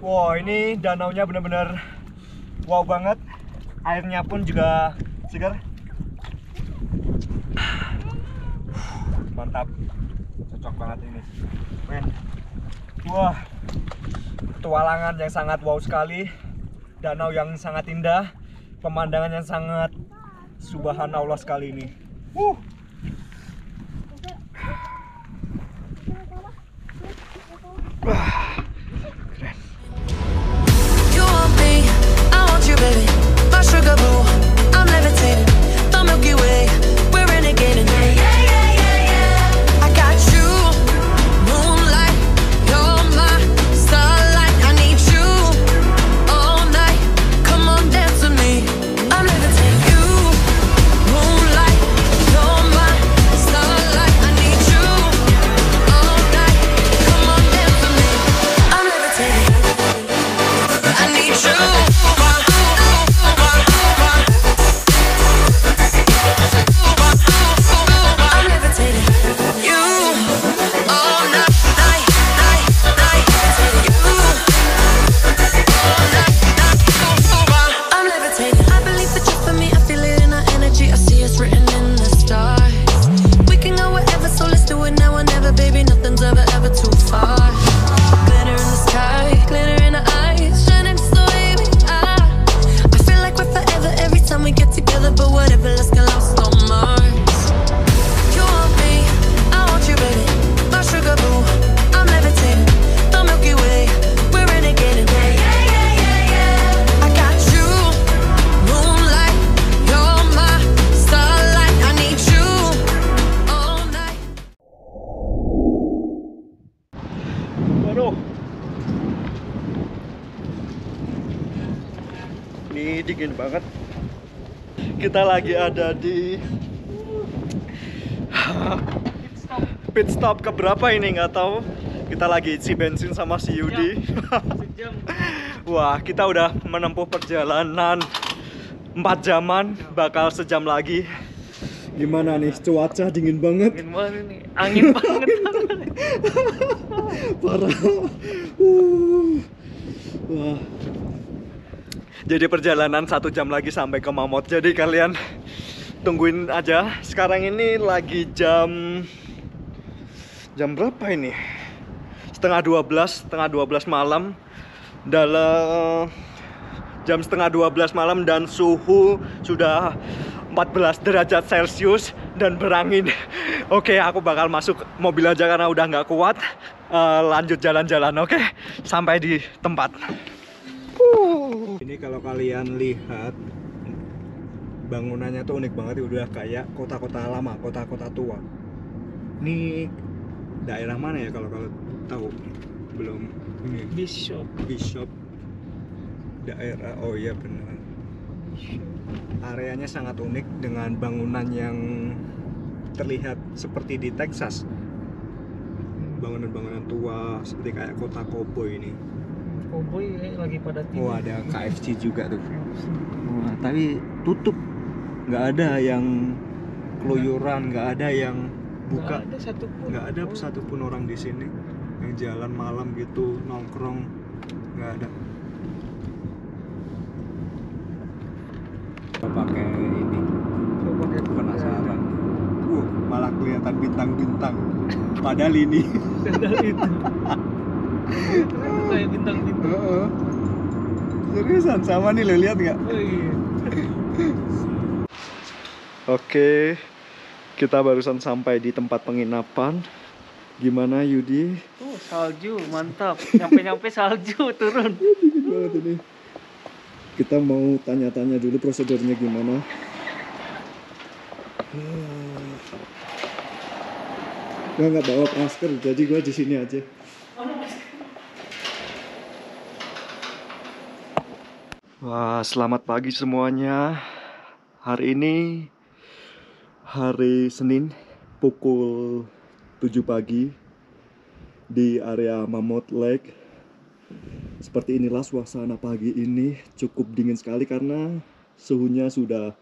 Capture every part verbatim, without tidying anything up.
Wow, ini danaunya bener-bener wow banget. Airnya pun juga segar. Mantap, cocok banget ini. Men. Wah, petualangan yang sangat wow sekali. Danau yang sangat indah. Pemandangan yang sangat subhanallah sekali ini. Wuh. Ini dingin banget. Kita lagi ada di pit stop, pit stop keberapa ini nggak tahu. Kita lagi isi bensin sama si Yudi. Sejam. Sejam. Wah, kita udah menempuh perjalanan empat jaman, bakal sejam lagi. Gimana nih, cuaca dingin banget. Dingin banget nih, angin banget. Parah. Uh. Wah. Jadi perjalanan satu jam lagi sampai ke Mammoth. Jadi kalian tungguin aja. Sekarang ini lagi jam Jam berapa ini? Setengah dua belas. Setengah dua belas malam. Dalam Jam setengah dua belas malam. Dan suhu sudah empat belas derajat Celcius dan berangin. Oke, aku bakal masuk mobil aja karena udah nggak kuat. uh, Lanjut jalan-jalan, oke? Sampai di tempat. Ini kalau kalian lihat bangunannya tuh unik banget, udah kayak kota-kota lama, kota-kota tua. Ini daerah mana ya kalau kalau tahu? Belum. Ini Bishop. Bishop. Daerah. Oh iya benar. Areanya sangat unik dengan bangunan yang terlihat seperti di Texas. Bangunan-bangunan tua seperti kayak kota koboi ini. Koboi lagi pada tidur. Oh, ada K F C juga tuh. Wah, tapi tutup. Nggak ada yang keluyuran, nggak ada yang buka. Nggak ada satupun. Nggak ada satupun orang di sini yang jalan malam gitu nongkrong, nggak ada. Coba pakai ini. Coba pakai penasaran. Uh, malah kelihatan bintang-bintang. Padahal ini. Padahal itu. Kayak bintang-bintang. Uh-uh. Seriusan sama nih, lo lihat nggak? Oh, iya. Oke, kita barusan sampai di tempat penginapan. Gimana Yudi? Oh, salju, mantap. Nyampe-nyampe salju turun. Dingin banget ini. Kita mau tanya-tanya dulu prosedurnya gimana. Gue nggak bawa masker, jadi gue di sini aja. Wah, selamat pagi semuanya. Hari ini hari Senin pukul tujuh pagi di area Mammoth Lake. Seperti inilah suasana pagi ini, cukup dingin sekali karena suhunya sudah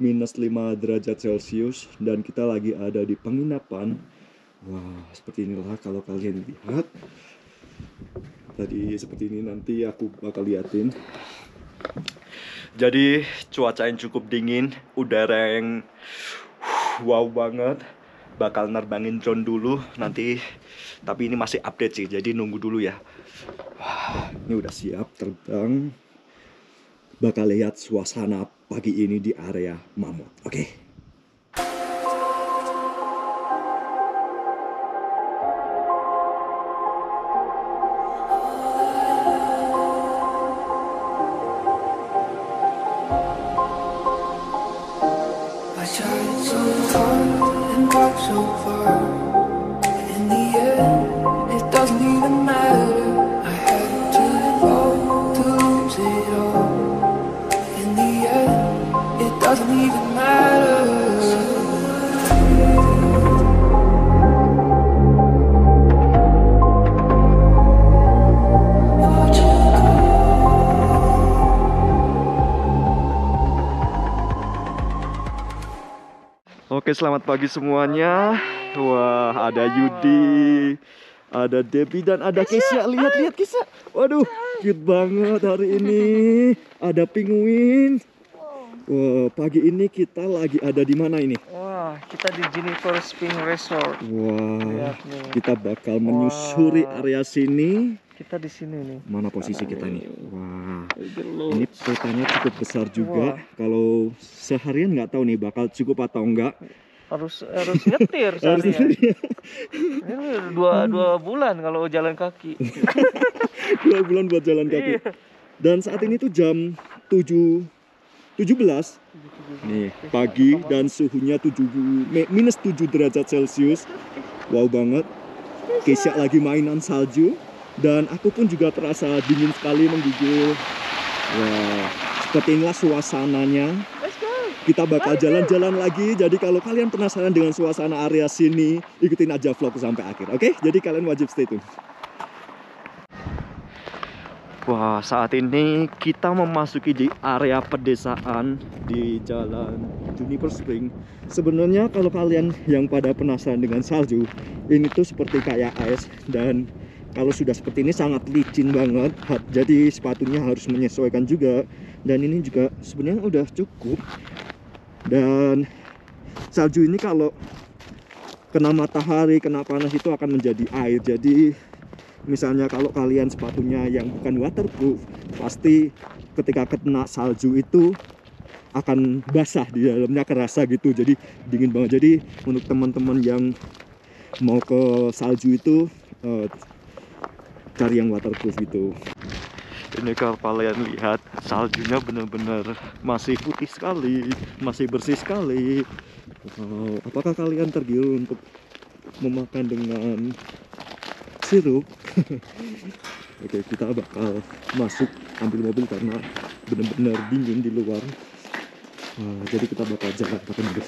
minus lima derajat Celcius dan kita lagi ada di penginapan. Wah, seperti inilah kalau kalian lihat. tadi seperti ini. Nanti aku bakal liatin. Jadi cuaca yang cukup dingin, udara yang wow banget. Bakal nerbangin drone dulu nanti, tapi ini masih update sih, jadi nunggu dulu ya. Wah, ini udah siap terbang. Bakal lihat suasana pagi ini di area Mammoth. Oke. Okay. Oke, selamat pagi semuanya. Wah, ada Yudi, ada Debbie, dan ada Kesia. Lihat-lihat Kesia. Waduh, cute banget hari ini. Ada penguin. Wah, pagi ini kita lagi ada di mana ini? Wah, kita di Juniper Spring Resort. Wah, kita bakal menyusuri Wah. area sini. Kita di sini nih. Mana posisi kita nih? Wah, ini petanya cukup besar juga. Wah. Kalau seharian nggak tahu nih bakal cukup atau enggak. Harus harus nyetir seharian. Ini dua dua bulan kalau jalan kaki. Dua bulan buat jalan kaki. Iya. Dan saat ini tuh jam tujuh tujuh belas nih pagi dan suhunya tujuh minus tujuh derajat celcius. Wow banget. Kesia lagi mainan salju. Dan aku pun juga terasa dingin sekali menggigil. Wah, seperti inilah suasananya. Kita bakal jalan-jalan lagi. Jadi kalau kalian penasaran dengan suasana area sini, ikutin aja vlog sampai akhir. Oke, jadi kalian wajib stay tune. Wah, saat ini kita memasuki di area pedesaan di Jalan Juniper Spring. Sebenarnya kalau kalian yang pada penasaran dengan salju, ini tuh seperti kayak es, dan kalau sudah seperti ini sangat licin banget, jadi sepatunya harus menyesuaikan juga. Dan ini juga sebenarnya udah cukup. Dan salju ini kalau kena matahari, kena panas itu akan menjadi air. Jadi misalnya kalau kalian sepatunya yang bukan waterproof, pasti ketika kena salju itu akan basah, di dalamnya kerasa gitu. Jadi dingin banget. Jadi untuk teman-teman yang mau ke salju itu, uh, cari yang waterproof gitu. Ini kalau kalian lihat saljunya benar-benar masih putih sekali, masih bersih sekali. Wow, apakah kalian tergiur untuk memakan dengan sirup? Oke, kita bakal masuk ambil mobil karena benar-benar dingin di luar. Wah, jadi kita bakal jalan pakai mobil.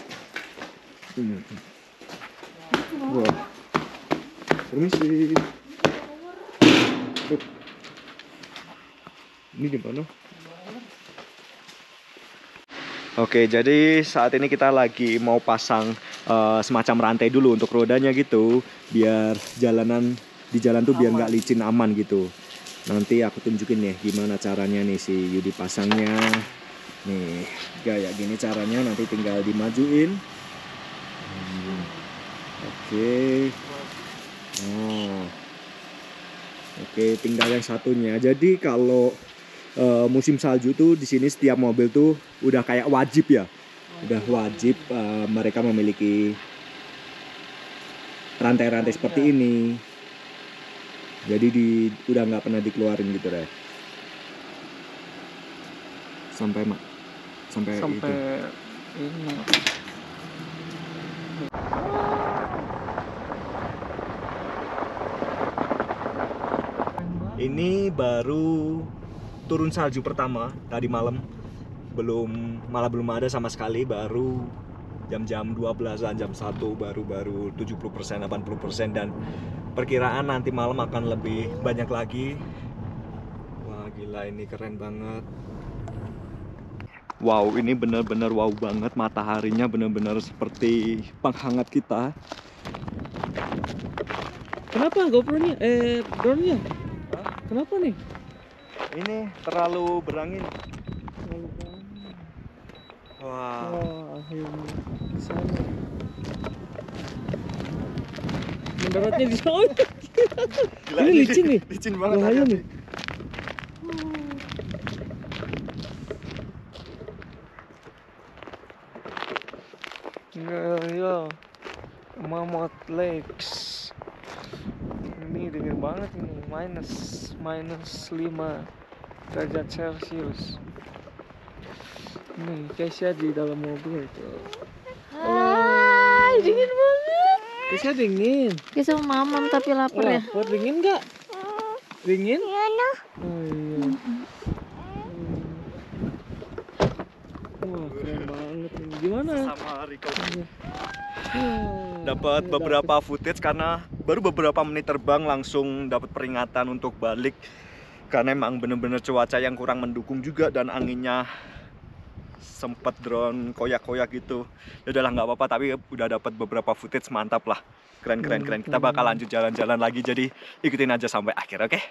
Wah, permisi. Ini di mana? Oke, jadi saat ini kita lagi mau pasang uh, semacam rantai dulu untuk rodanya gitu, biar jalanan di jalan tuh aman. Biar nggak licin, aman gitu. Nanti aku tunjukin nih gimana caranya nih si Yudi pasangnya. Nih kayak gini caranya, nanti tinggal dimajuin. Hmm. Oke. Oh. Oke, tinggal yang satunya. Jadi kalau uh, musim salju tuh di sini setiap mobil tuh udah kayak wajib ya, udah wajib uh, mereka memiliki rantai-rantai seperti ini. Jadi di udah nggak pernah dikeluarin gitu deh. Sampai mak, sampai, sampai itu. Ini. Ini baru turun salju pertama tadi malam, belum malah belum ada sama sekali, baru jam-jam dua belasan, jam satu baru-baru tujuh puluh persen, delapan puluh persen, dan perkiraan nanti malam akan lebih banyak lagi. Wah, gila, ini keren banget. Wow, ini bener-bener wow banget, mataharinya bener-bener seperti penghangat kita. Kenapa GoPro-nya? Eh, drone-nya? Kenapa nih? Ini terlalu berangin. Terlalu berangin. Wah. Wah, akhirnya di sana. Mendaratnya di sana. Gila, ini licin nih. Licin banget. Bahaya nih. Yo, Mammoth Lake. Ini dingin banget ini, minus minus lima derajat Celcius. Nih Kesia di dalam mobil itu. Hai, dingin banget. Kesia dingin. Kesia mau mamam tapi lapar ya. Lapar, dingin nggak? Dingin? Iya noh. Oh iya. Wah keren banget ini. Gimana? Sama Rico. Dapat beberapa footage karena baru beberapa menit terbang langsung dapat peringatan untuk balik karena emang bener-bener cuaca yang kurang mendukung juga dan anginnya sempet drone koyak-koyak gitu. Ya udahlah nggak apa-apa, tapi udah dapat beberapa footage, mantap lah, keren keren keren. Kita bakal lanjut jalan-jalan lagi, jadi ikutin aja sampai akhir, oke? Okay?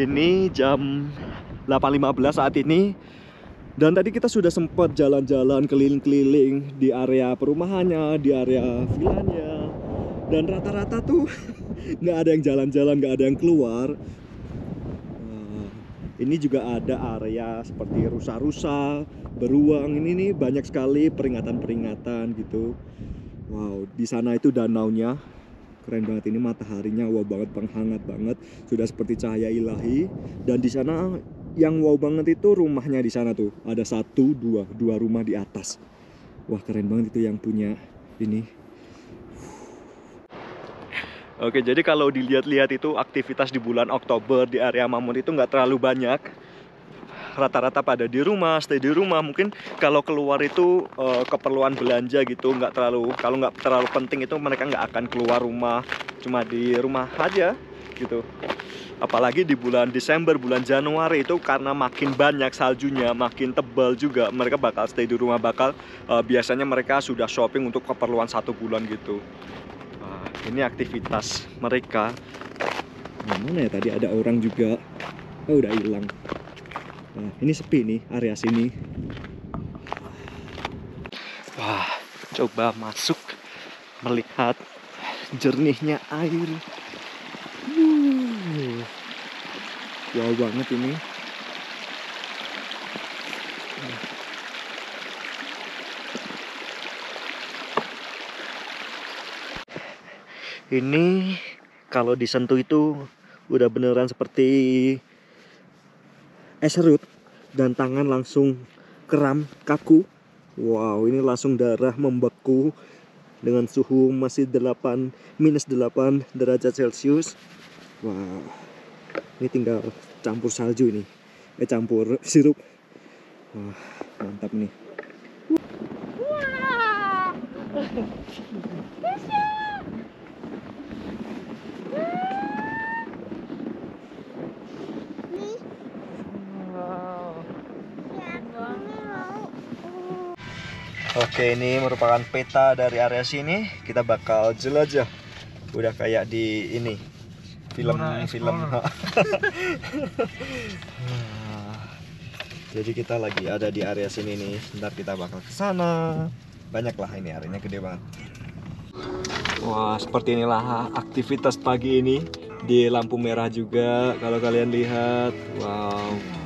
Ini jam delapan lewat lima belas saat ini. Dan tadi kita sudah sempat jalan-jalan keliling-keliling di area perumahannya, di area villanya. Dan rata-rata tuh nggak ada yang jalan-jalan, nggak ada yang keluar. Nah, ini juga ada area seperti rusa-rusa, beruang. Ini nih banyak sekali peringatan-peringatan gitu. Wow, di sana itu danaunya. Keren banget ini, mataharinya wow banget, penghangat banget, sudah seperti cahaya ilahi. Dan di sana yang wow banget itu rumahnya, di sana tuh ada satu dua dua rumah di atas. Wah keren banget itu yang punya ini. Oke, jadi kalau dilihat-lihat itu aktivitas di bulan Oktober di area Mammoth itu nggak terlalu banyak. Rata-rata pada di rumah, stay di rumah. Mungkin kalau keluar itu uh, keperluan belanja gitu, nggak terlalu, kalau nggak terlalu penting itu mereka nggak akan keluar rumah, cuma di rumah aja gitu. Apalagi di bulan Desember, bulan Januari itu karena makin banyak saljunya, makin tebal juga, mereka bakal stay di rumah, bakal uh, biasanya mereka sudah shopping untuk keperluan satu bulan gitu. Nah, ini aktivitas mereka. Mana ya, tadi ada orang juga. Oh udah hilang. Nah, ini sepi nih area sini. Wah, coba masuk melihat jernihnya air. Uh, wow banget ini. Ini kalau disentuh itu udah beneran seperti es serut dan tangan langsung keram, kaku. Wow, ini langsung darah membeku dengan suhu masih minus delapan derajat Celcius. Wow, ini tinggal campur salju ini, eh campur sirup. Wah, mantap nih. Oke, ini merupakan peta dari area sini. Kita bakal jelajah. Udah kayak di ini film-film. Nah, jadi kita lagi ada di area sini nih. Sebentar kita bakal ke sana. Banyak lah ini, areanya gede banget. Wah, seperti inilah aktivitas pagi ini di lampu merah juga. Kalau kalian lihat, wow.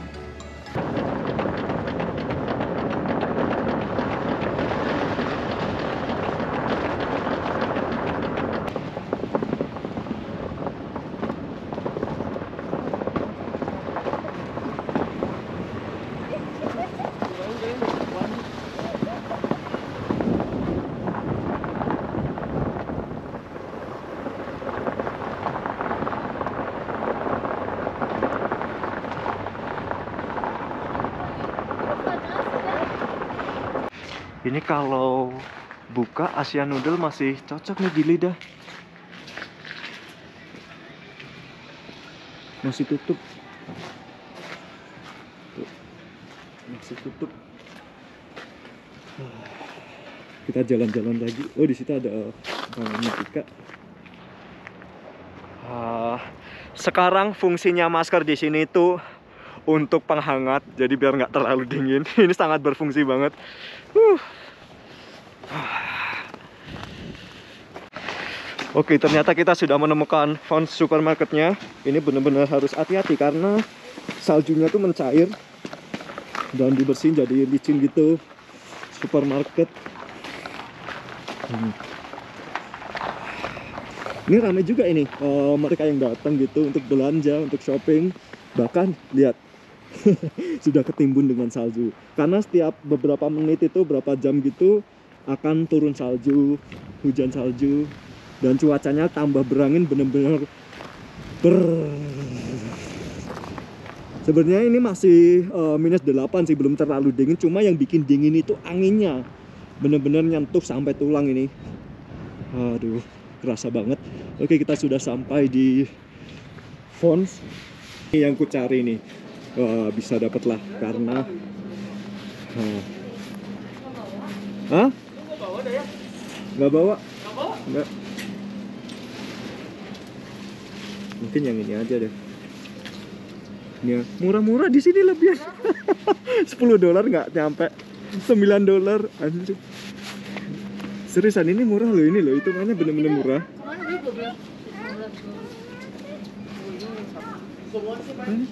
Ini kalau buka Asian noodle masih cocok nih di lidah. Masih tutup. Tuh. Masih tutup. Kita jalan-jalan lagi. Oh, di situ ada bangunan Ika. Uh, sekarang fungsinya masker di sini tuh untuk penghangat, jadi biar nggak terlalu dingin. Ini sangat berfungsi banget. Uh. Oke, ternyata kita sudah menemukan font supermarketnya. Ini benar-benar harus hati-hati karena saljunya tuh mencair dan dibersihin jadi licin gitu. Supermarket. Hmm. Ini ramai juga ini. Uh, mereka yang datang gitu untuk belanja, untuk shopping. Bahkan lihat. Sudah ketimbun dengan salju karena setiap beberapa menit itu berapa jam gitu akan turun salju, hujan salju, dan cuacanya tambah berangin, bener-bener ber... Sebenarnya ini masih uh, minus delapan sih, belum terlalu dingin, cuma yang bikin dingin itu anginnya, bener-bener nyentuh sampai tulang ini. Aduh, kerasa banget. Oke, kita sudah sampai di Fons yang ku cari nih. Uh, bisa dapat lah karena uh. Hah? Nggak bawa? Nggak. Mungkin yang ini aja deh. Ini murah-murah di sini lebih. sepuluh dolar nggak nyampe. sembilan dolar. Anjir. Seriusan ini murah loh, ini loh. Itu mana bener-bener murah. Hmm?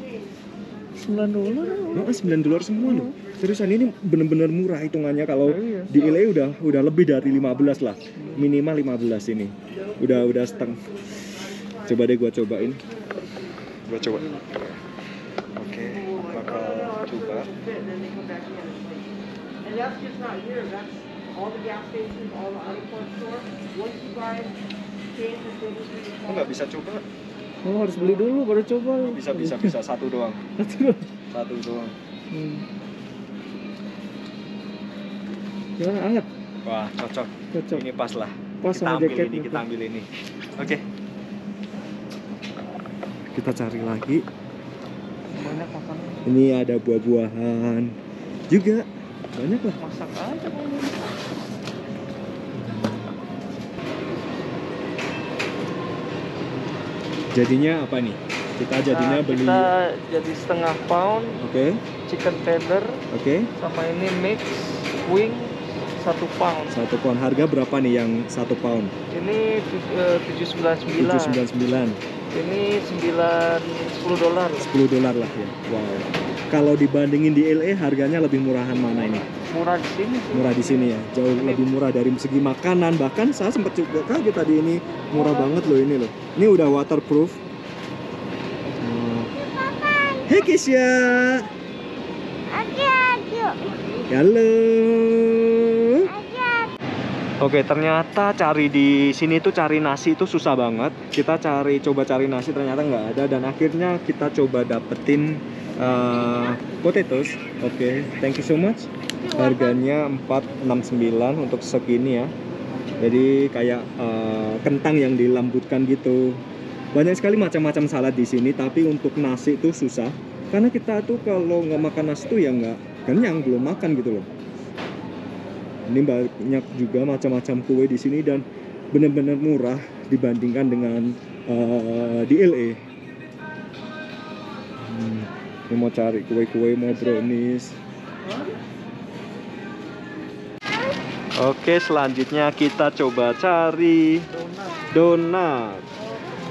sembilan dolar. Nah, sembilan dolar semua loh. Seriusan ini bener-bener murah hitungannya, kalau oh, iya. di L A udah udah lebih dari lima belas lah. Minimal lima belas ini. Udah udah seteng. Coba deh gua cobain. Gua coba. Oke, okay, bakal coba. Oh, nggak bisa coba. Oh, harus beli dulu baru coba. Bisa bisa bisa satu doang. Satu doang. Hmm. Gimana, anget? Wah, cocok. Cocok. Ini pas lah. Pas kita sama jaket ini, kita ambil ini. Oke. Okay. Kita cari lagi. Banyak makan. Ini ada buah-buahan juga. Banyak lah. Masak aja. Jadinya apa nih? Kita jadinya nah, beli... Kita jadi setengah pound. Oke. Okay. Chicken tender. Oke. Okay. Sama ini mix wing satu pound. Satu pound. Harga berapa nih yang satu pound? Ini tujuh sembilan sembilan. Tujuh sembilan sembilan. Ini sembilan sepuluh dolar. Sepuluh dolar lah ya. Wow. Kalau dibandingin di L A harganya lebih murahan mana ini? Murah di sini. Sih. Murah di sini ya. Jauh ini. Lebih murah dari segi makanan. Bahkan saya sempat juga kaget tadi, ini murah, murah banget loh ini loh. Ini udah waterproof. Hmm. Hei Kesia. Oke, halo. Oke, ternyata cari di sini tuh cari nasi itu susah banget. Kita cari coba cari nasi ternyata nggak ada, dan akhirnya kita coba dapetin uh, potatoes. Oke, thank you so much. Harganya empat enam sembilan untuk segini ya. Jadi kayak uh, kentang yang dilembutkan gitu. Banyak sekali macam-macam salad di sini, tapi untuk nasi itu susah. Karena kita tuh kalau nggak makan nasi tuh ya nggak kenyang, belum makan gitu loh. Ini banyak juga macam-macam kue di sini dan benar-benar murah dibandingkan dengan uh, di L A. Hmm, ini mau cari kue-kue, mau brownies. Oke, selanjutnya kita coba cari donat.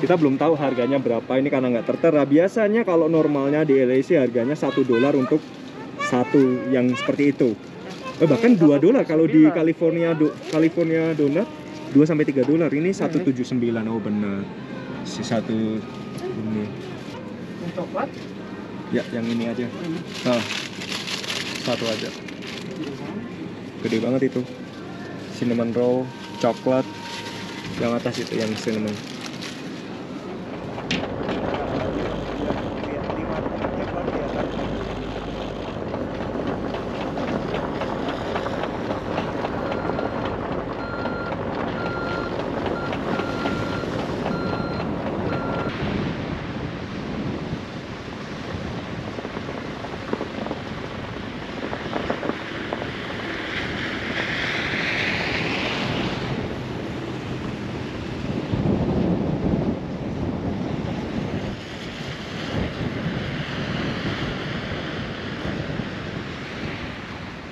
Kita belum tahu harganya berapa ini karena nggak tertera. Biasanya kalau normalnya di L A sih harganya satu dolar untuk satu yang seperti itu. Eh, bahkan dua dolar kalau di California do, California donat dua sampai tiga dolar. Ini satu tujuh sembilan. Oh benar. Si satu ini. Coklat? Ya, yang ini aja. Nah, satu aja. Gede banget itu. Cinnamon roll, coklat, yang atas itu yang cinnamon.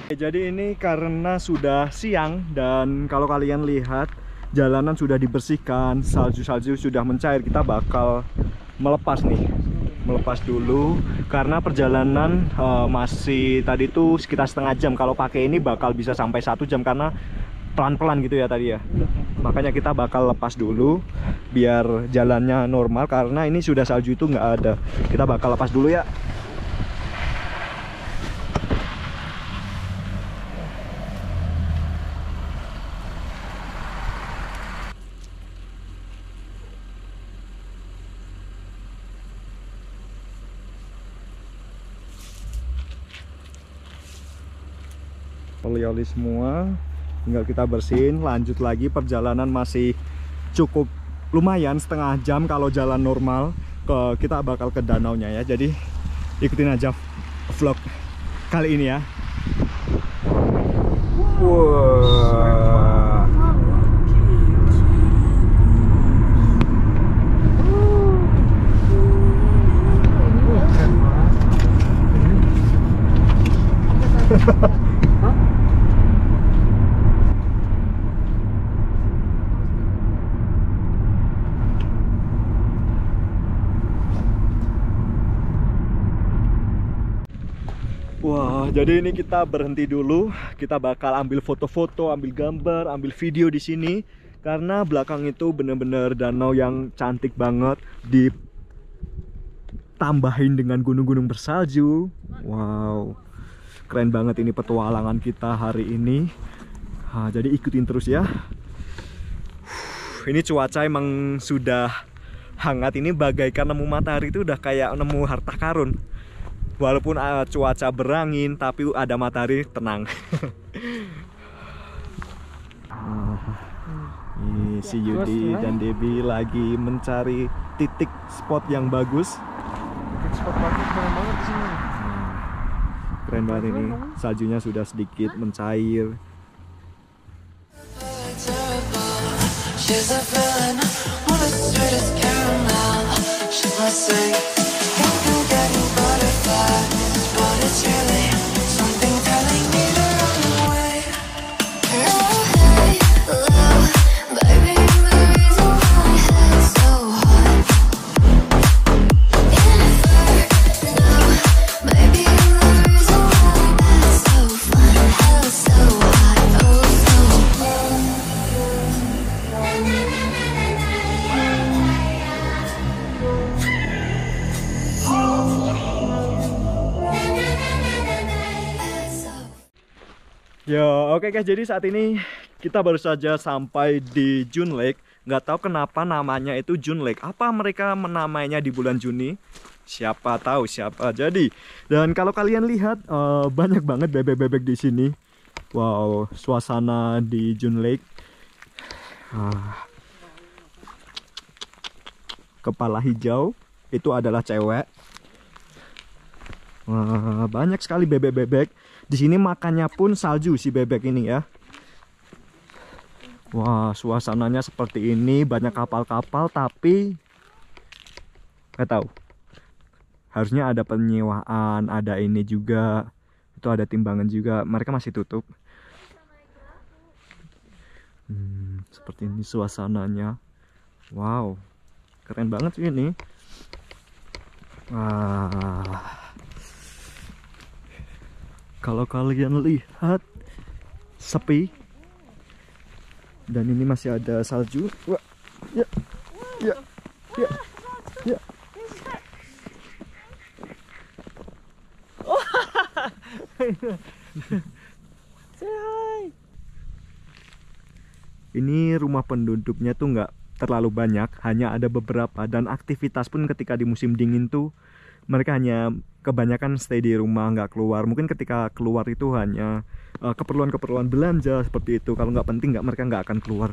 Jadi ini karena sudah siang dan kalau kalian lihat jalanan sudah dibersihkan, salju-salju sudah mencair, kita bakal melepas nih. Melepas dulu karena perjalanan uh, masih tadi tuh sekitar setengah jam. Kalau pakai ini bakal bisa sampai satu jam karena pelan-pelan gitu ya tadi ya. Makanya kita bakal lepas dulu biar jalannya normal karena ini sudah salju itu nggak ada. Kita bakal lepas dulu ya. Oli-oli semua, tinggal kita bersihin. Lanjut lagi, perjalanan masih cukup lumayan, setengah jam kalau jalan normal. Ke, kita bakal ke danaunya ya. Jadi ikutin aja vlog kali ini ya. Wow. Wah, jadi ini kita berhenti dulu. Kita bakal ambil foto-foto, ambil gambar, ambil video di sini karena belakang itu bener-bener danau yang cantik banget, ditambahin dengan gunung-gunung bersalju. Wow, keren banget ini petualangan kita hari ini. Nah, jadi ikutin terus ya. Ini cuaca emang sudah hangat, ini bagaikan nemu matahari itu udah kayak nemu harta karun. Walaupun uh, cuaca berangin, tapi ada matahari tenang. Ini si Yudi dan Debbie lagi mencari titik spot yang bagus. Titik spot bagus keren banget di sini. Keren banget ini, saljunya sudah sedikit mencair. Ya, oke guys, jadi saat ini kita baru saja sampai di June Lake. Nggak tahu kenapa namanya itu June Lake. Apa mereka menamainya di bulan Juni? Siapa tahu siapa jadi. Dan kalau kalian lihat uh, banyak banget bebek-bebek di sini. Wow, suasana di June Lake. Ah. Kepala hijau itu adalah cewek. Wah, banyak sekali bebek-bebek. Di sini makannya pun salju si bebek ini ya. Wah, suasananya seperti ini, banyak kapal-kapal tapi nggak tahu. Harusnya ada penyewaan, ada ini juga. Itu ada timbangan juga. Mereka masih tutup. Hmm, seperti ini suasananya. Wow, keren banget ini. Wah. Kalau kalian lihat sepi dan ini masih ada salju. Wah, ya, ya, ya, ya. Ini rumah penduduknya tuh nggak terlalu banyak, hanya ada beberapa dan aktivitas pun ketika di musim dingin tuh mereka hanya kebanyakan stay di rumah, nggak keluar. Mungkin ketika keluar itu hanya keperluan-keperluan uh, belanja seperti itu. Kalau nggak penting, nggak mereka nggak akan keluar.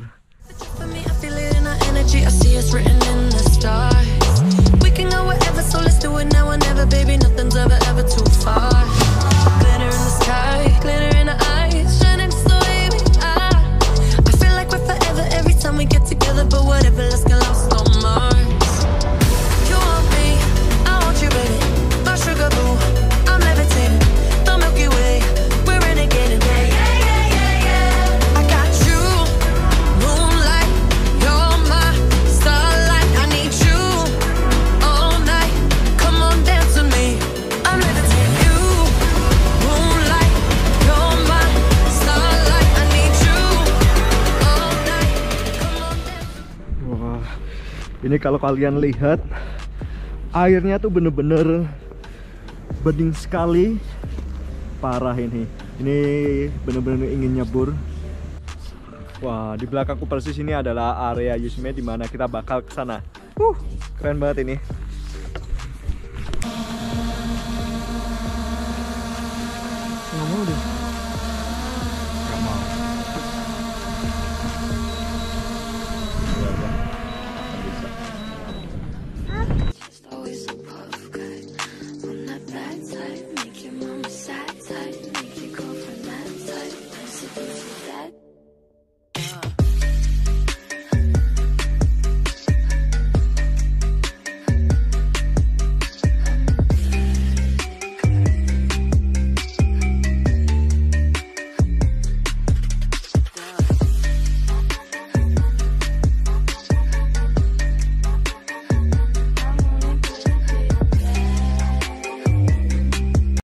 I'm levitating, don't milky way, we're renegading. Ini kalau kalian lihat airnya tuh bener-bener bening sekali, parah ini. Ini bener-bener ingin nyebur. Wah, di belakangku persis ini adalah area Yosemite di mana kita bakal kesana. Uh, keren banget ini.